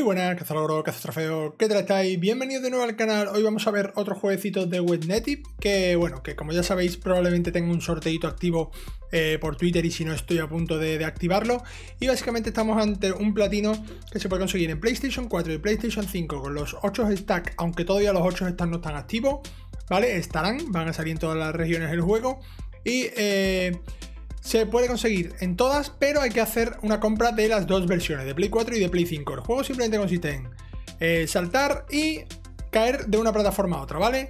Muy buenas, cazalogro, cazatrofeo, ¿qué tal estáis? Bienvenidos de nuevo al canal. Hoy vamos a ver otro jueguecito de Webnetic, que bueno, que como ya sabéis probablemente tengo un sorteito activo por Twitter, y si no estoy a punto de activarlo. Y básicamente estamos ante un platino que se puede conseguir en PlayStation 4 y PlayStation 5 con los 8 stacks, aunque todavía los 8 stacks no están activos, ¿vale? Estarán, van a salir en todas las regiones del juego y... se puede conseguir en todas, pero hay que hacer una compra de las dos versiones, de Play 4 y de Play 5. El juego simplemente consiste en saltar y caer de una plataforma a otra, ¿vale?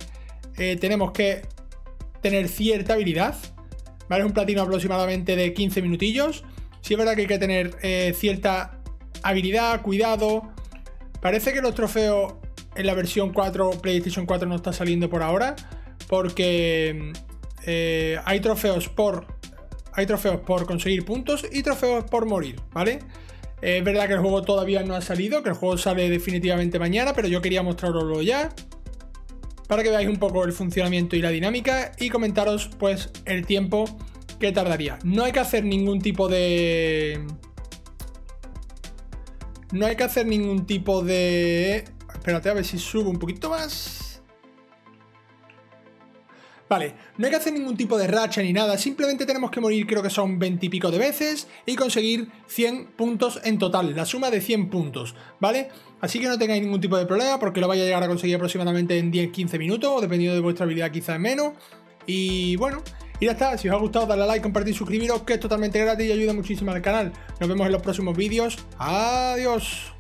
Tenemos que tener cierta habilidad, ¿vale? Es un platino aproximadamente de 15 minutillos. Sí es verdad que hay que tener cierta habilidad, cuidado. Parece que los trofeos en la versión 4, PlayStation 4 no está saliendo por ahora, porque hay trofeos por conseguir puntos y trofeos por morir, ¿vale? Es verdad que el juego todavía no ha salido, que el juego sale definitivamente mañana, pero yo quería mostraroslo ya para que veáis un poco el funcionamiento y la dinámica y comentaros pues el tiempo que tardaría. No hay que hacer ningún tipo de... Espérate a ver si subo un poquito más. Vale, no hay que hacer ningún tipo de racha ni nada, simplemente tenemos que morir, creo que son 20 y pico de veces, y conseguir 100 puntos en total, la suma de 100 puntos, ¿vale? Así que no tengáis ningún tipo de problema, porque lo vais a llegar a conseguir aproximadamente en 10-15 minutos, dependiendo de vuestra habilidad quizás menos. Y bueno, y ya está. Si os ha gustado, dadle a like, compartid, suscribiros, que es totalmente gratis y ayuda muchísimo al canal. Nos vemos en los próximos vídeos. Adiós.